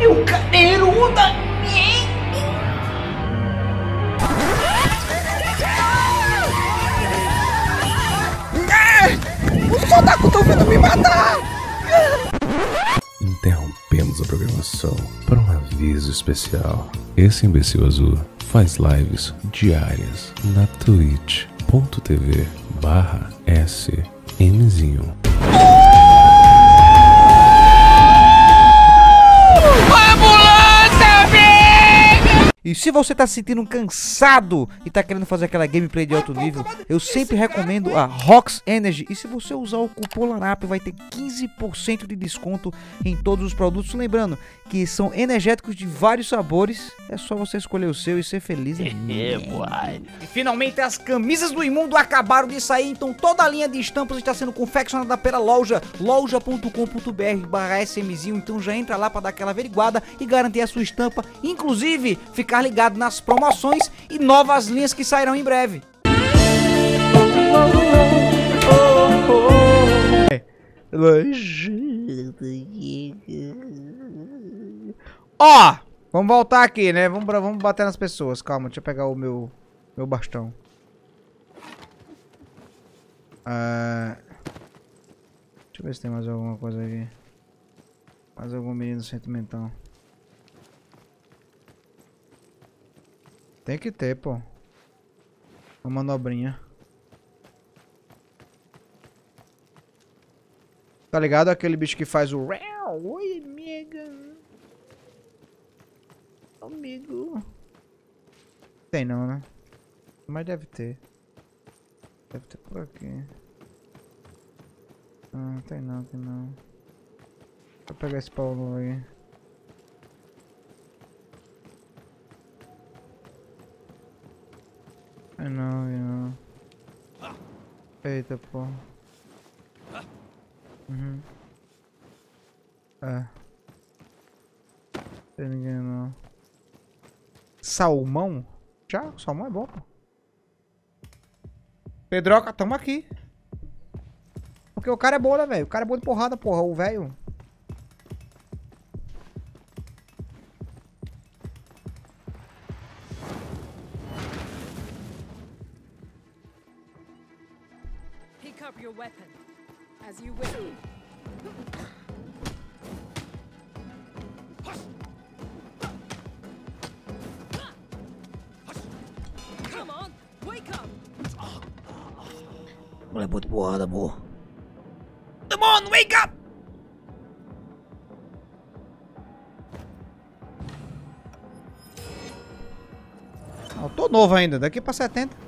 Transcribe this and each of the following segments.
E o cadeiruda. Os otaku estão vindo me matar. Interrompemos a programação para um aviso especial. Esse imbecil azul faz lives diárias na twitch.tv/smzinho. E se você tá se sentindo cansado e tá querendo fazer aquela gameplay de alto nível, eu sempre recomendo a ROX Energy. E se você usar o cupom LANAP, vai ter 15% de desconto em todos os produtos. Lembrando que são energéticos de vários sabores. É só você escolher o seu e ser feliz. E finalmente as camisas do imundo acabaram de sair, então toda a linha de estampas está sendo confeccionada pela loja, loja.com.br/smzinho. Então já entra lá para dar aquela averiguada e garantir a sua estampa, inclusive ficar ligado nas promoções e novas linhas que sairão em breve. Ó, vamos voltar aqui, né? Vamos bater nas pessoas. Calma, deixa eu pegar o meu bastão. Deixa eu ver se tem mais alguma coisa aqui. Mais algum menino sentimental. Tem que ter, pô. Uma manobrinha. Tá ligado? Aquele bicho que faz o... Oi, amiga. Amigo. Tem não, né? Mas deve ter. Deve ter por aqui. Ah, tem não, tem não. Vou pegar esse pau novo aí. Não. Eita, porra. Uhum. É. Tem ninguém não. Salmão? Já? Salmão é bom, pô. Pedroca, tamo aqui. Porque o cara é bom, né, velho? O cara é bom de porrada, porra. O velho. Mulher muito boada, amor. Come on, wake up! Eu tô novo ainda, daqui pra 70.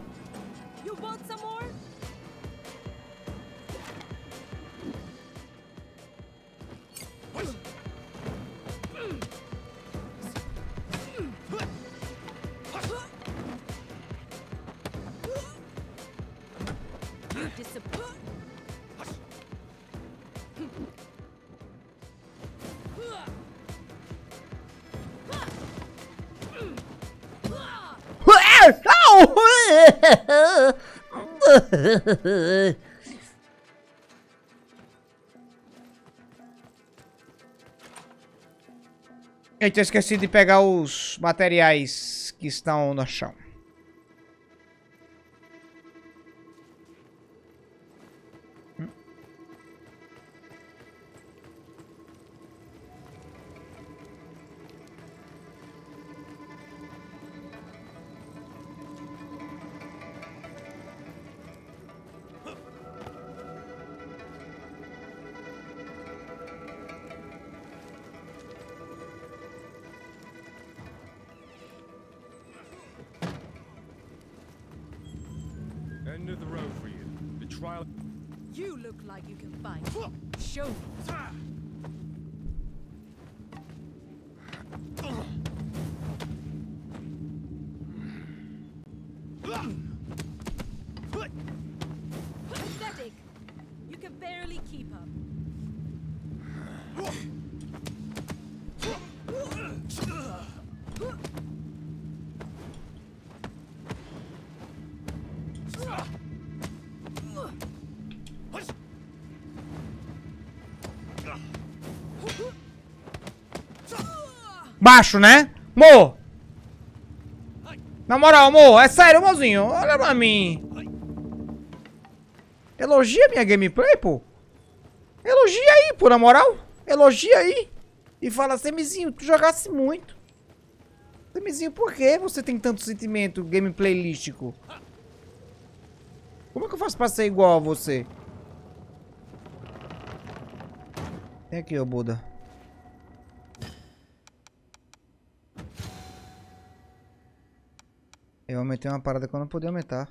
Gente, eu esqueci de pegar os materiais que estão no chão. The road for you. The trial. You look like you can fight. Show me. Pathetic. You can barely keep up. Baixo, né? Mo! Na moral, Mo, é sério, mozinho. Olha pra mim. Elogia minha gameplay, pô. Elogia aí, pô, na moral. Elogia aí. E fala, Smzinho, tu jogasse muito. Smzinho, por que você tem tanto sentimento gameplaylístico? Como é que eu faço pra ser igual a você? Vem aqui, ô Buda. Eu aumentei uma parada que eu não podia aumentar.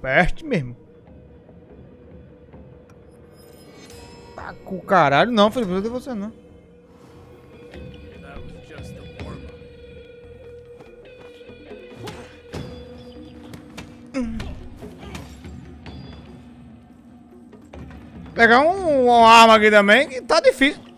Peste mesmo. Tá com o caralho, não, filho. Não é você, não. Pegar uma arma aqui também que tá difícil.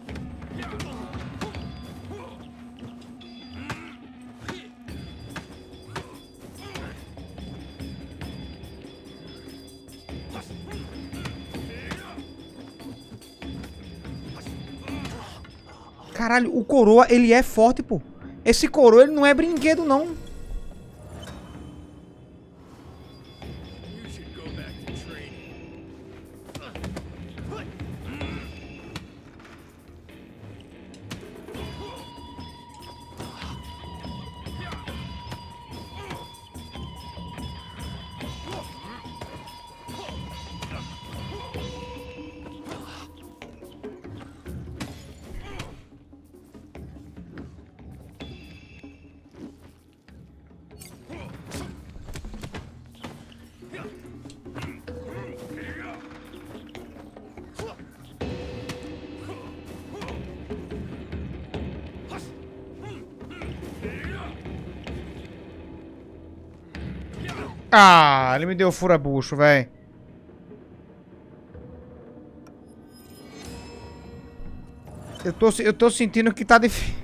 Caralho, o coroa, ele é forte, pô. Esse coroa, ele não é brinquedo, não. Ah, ele me deu furabucho, velho. Eu tô sentindo que tá difícil.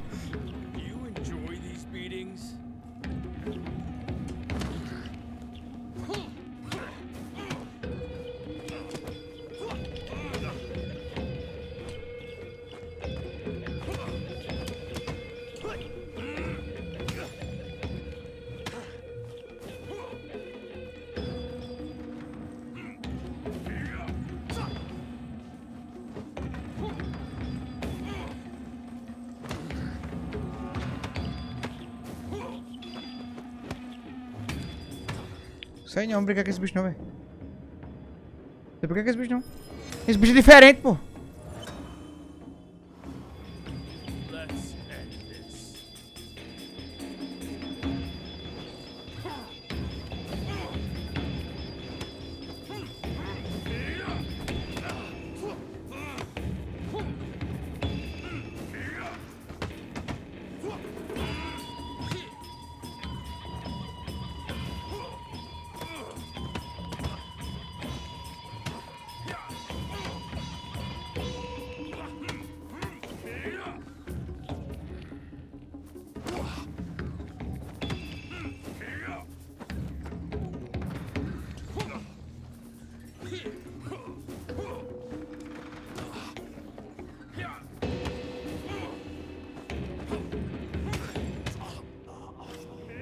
Sai, não vamos brigar com esse bicho não, velho. Não brigar com esse bicho não. Esse bicho é diferente, pô.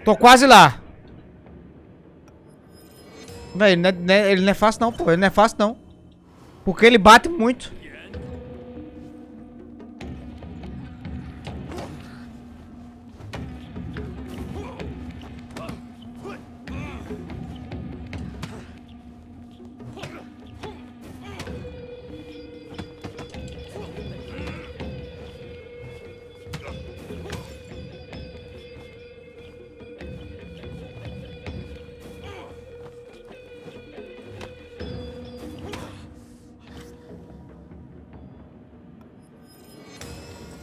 Tô quase lá. Véi, ele não é fácil não, pô. Ele não é fácil não. Porque ele bate muito.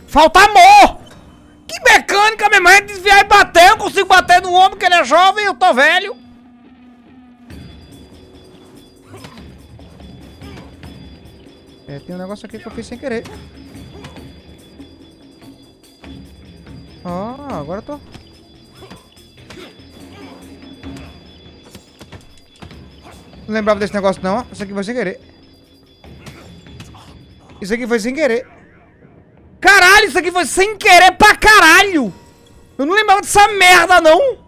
Falta amor! Que mecânica, minha mãe, desviar e bater. Eu consigo bater no homem que ele é jovem, eu tô velho. É, tem um negócio aqui que eu fiz sem querer. Ah, agora eu tô... Não lembrava desse negócio não, isso aqui foi sem querer. Isso aqui foi sem querer. Caralho, isso aqui foi sem querer pra caralho! Eu não lembrava dessa merda, não!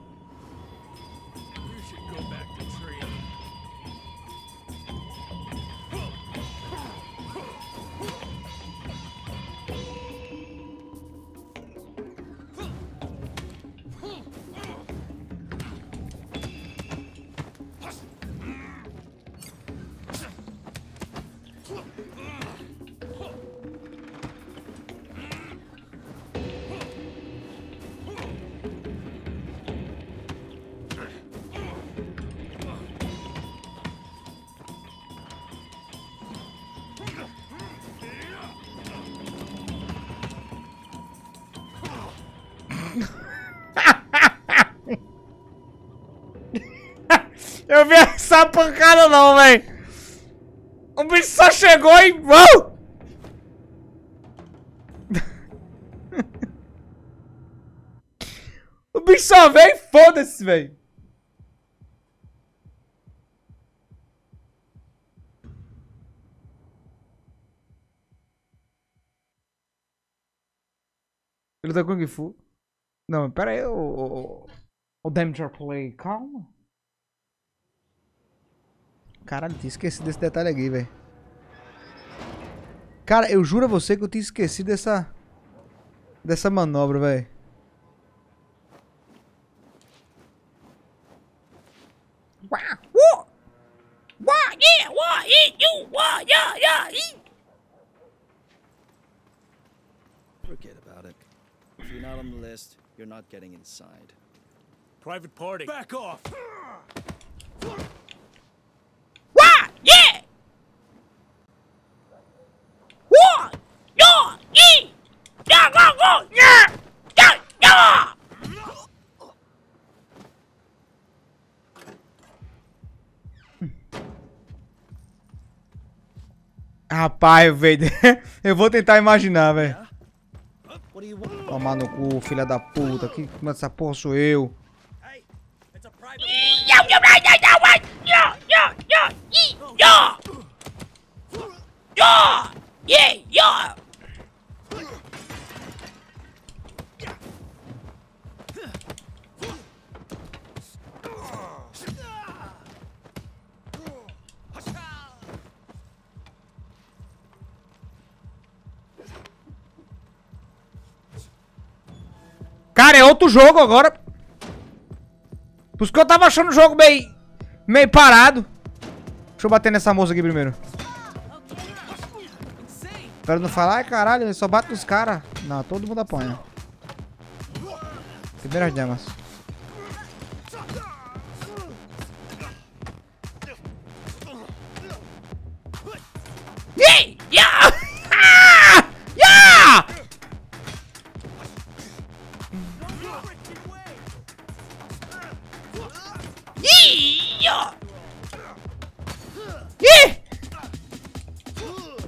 Eu vi essa pancada não, velho. O bicho só chegou e... Uou! O bicho só veio e foda-se, velho. Ele tá com Kung Fu. Não, pera aí, o Danger Play, calma. Caralho, eu tinha esquecido desse detalhe aqui, velho. Cara, eu juro a você que eu tinha esquecido dessa manobra, velho. Forget about it. If you're not on the list, you're not getting inside. Private party. Back off. Rapaz, velho, eu vou tentar imaginar, velho. Tomar no cu, filha da puta. Quem manda essa porra sou eu. Cara, é outro jogo agora. Por isso que eu tava achando o jogo meio parado. Deixa eu bater nessa moça aqui primeiro. Pra não falar, ai caralho, ele só bate nos caras. Não, todo mundo apanha. Primeiras damas.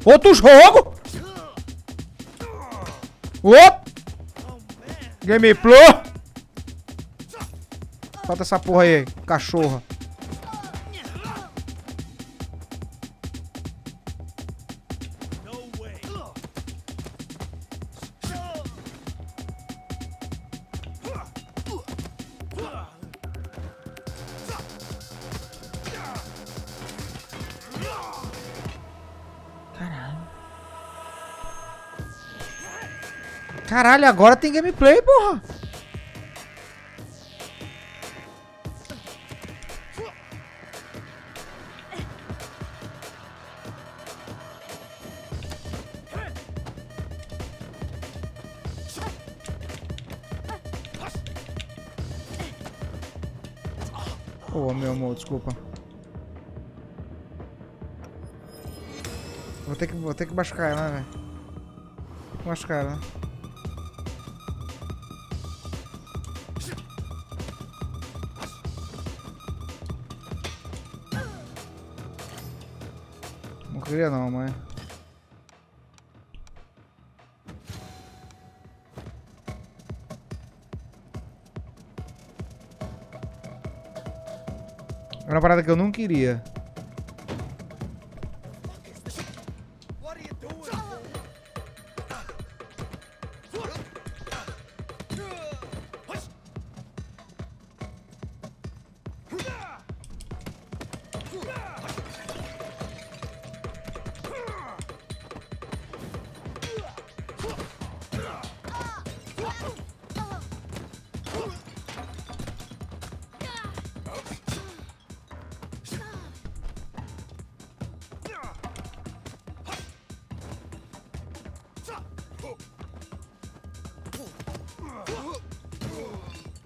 Outro jogo! Opa! Gameplay! Solta essa porra aí, cachorra. Caralho, agora tem gameplay, porra. Ô, meu amor, desculpa. Vou ter que machucar ela, né, velho? Tem que machucar ela. Não queria não, mãe. É uma parada que eu não queria.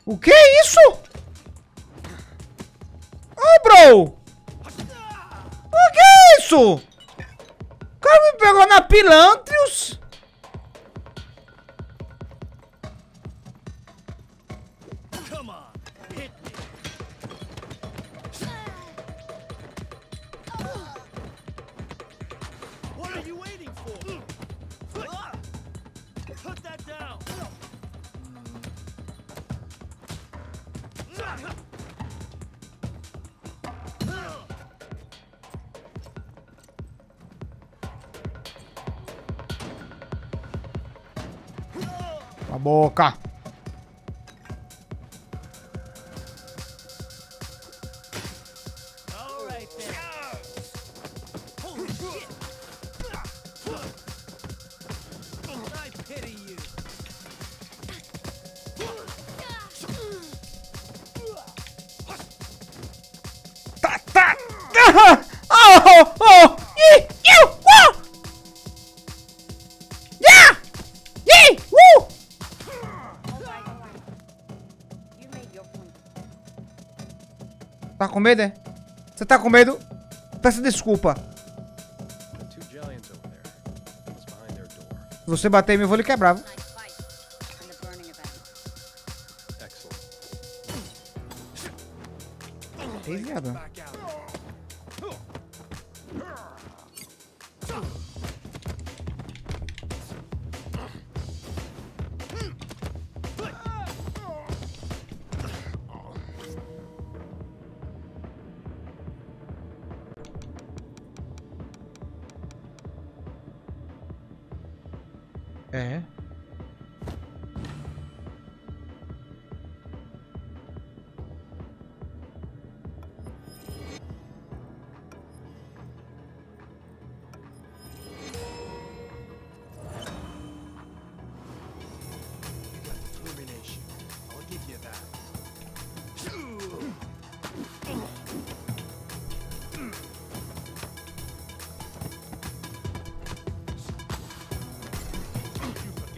O que é isso? Ai, bro! O que é isso? O cara me pegou na pilantrios. A boca. Tá com medo, é? Você tá com medo? Peça desculpa. Se você bater em mim, eu vou lhe quebrar. Ei, viado. É.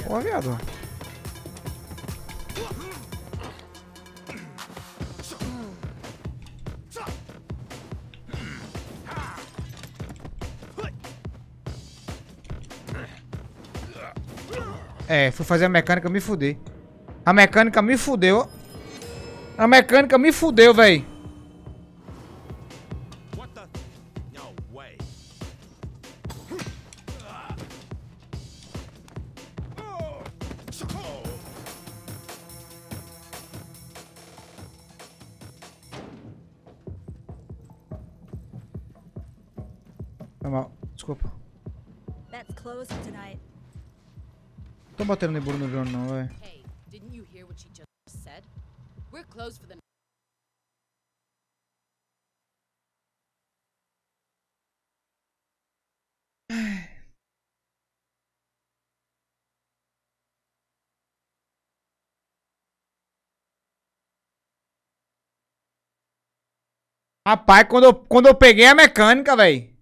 Ó, viado. É, fui fazer a mecânica, me fudei. A mecânica me fudeu. A mecânica me fudeu, véi. Desculpa. Tô batendo neburo no drone não, velho. Rapaz, quando eu peguei a mecânica, velho,